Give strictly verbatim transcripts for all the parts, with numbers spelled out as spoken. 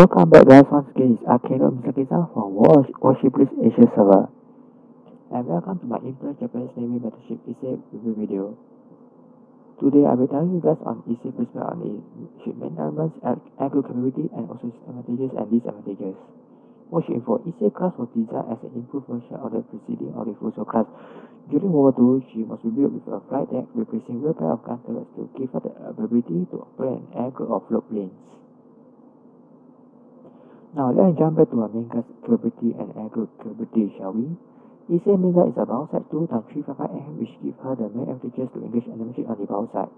Welcome back guys, once again it's Akeno Misaki San from World of Warships Blitz Asia server. And welcome to my Imperial Japanese Navy Battleship Ise review video. Today I will tell you guys on Ise perspective on the ship maintenance, angle capability, and also its advantages and disadvantages. Watch info. Ise class was designed as an improved version of the preceding of the Fuso class. During World War Two, she was rebuilt with a flight deck replacing real pair of gun turrets to give her the ability to operate an angle or float planes. Now let's jump back to our main class capability and angle capability, shall we? Ise main gun is a bow side two times three fifty-five millimeters, which gives her the main advantages to engage enemy ship on the bow side.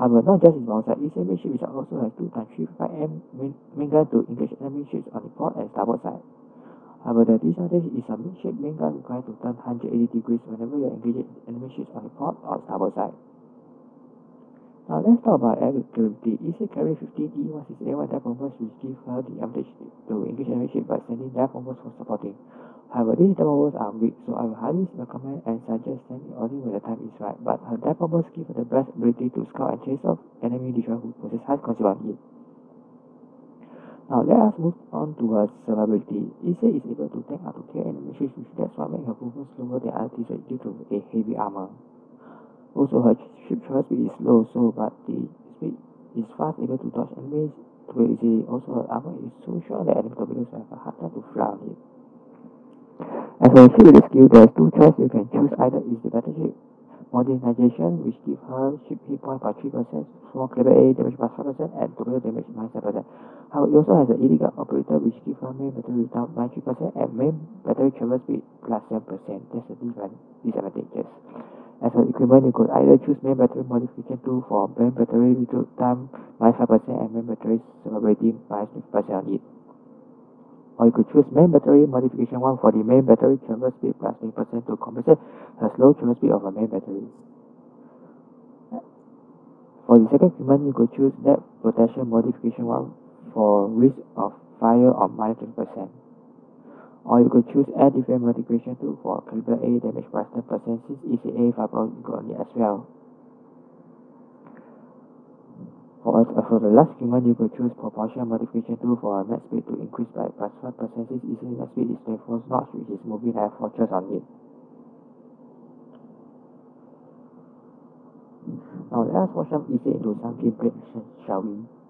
However, not just in bow side, Ise main ship also has two times three fifty-five millimeters main gun to engage enemy ships on the port and starboard side. However, the disadvantage is a midship main gun required to turn one hundred eighty degrees whenever you are engaging enemy ships on the port or starboard side. Now let's talk about air capability. Ise carries fifty D sixteen A one dive bombers, which gives her the advantage to engage enemy ships by sending dive bombers for supporting. However, these dive bombers are weak, so I will highly recommend and suggest sending only when the time is right, but her dive bombers give her the best ability to scout and chase off enemy destroyer who possess high concealment hit. Now let us move on to her survivability. Ise is able to tank up to clear enemy ships, which that's why makes her movement slower than other ships due to a heavy armor. Also, her ship travel speed is slow, so but the speed is fast, able to dodge enemies very easily. Also, her armor is so strong that enemy torpedoes will have a hard time to fly on it. As for ship with the skill, there are two choices you can choose. Either is the battleship modernization, which gives her ship hit point by three percent, small clever A damage by five percent, and torpedo damage by seven percent. However, it also has an illegal operator, which gives her main battery down by three percent and main battery travel speed plus seven percent. That's the disadvantages. As for equipment, you could either choose main battery modification two for main battery reload time minus five percent and main battery survivability minus fifty percent on it. Or you could choose main battery modification one for the main battery travel speed plus twenty percent to compensate the slow travel speed of a main battery. For the second equipment, you could choose depth protection modification one for risk of fire of minus twenty percent. Or you could choose air defense modification two for caliber A damage plus ten percent since E C A firepower you got on it as well. For, uh, for the last equipment, you could choose propulsion modification two for a max speed to increase by plus five percent since E C A max speed is twenty-four knots, which is moving like a fortress on it. Now let us watch some E C into some gameplay action, shall we?